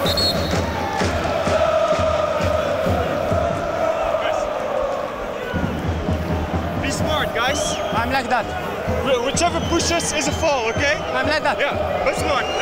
Be smart, guys. I'm like that. Whichever pushes is a fall, okay? I'm like that. Yeah, be smart.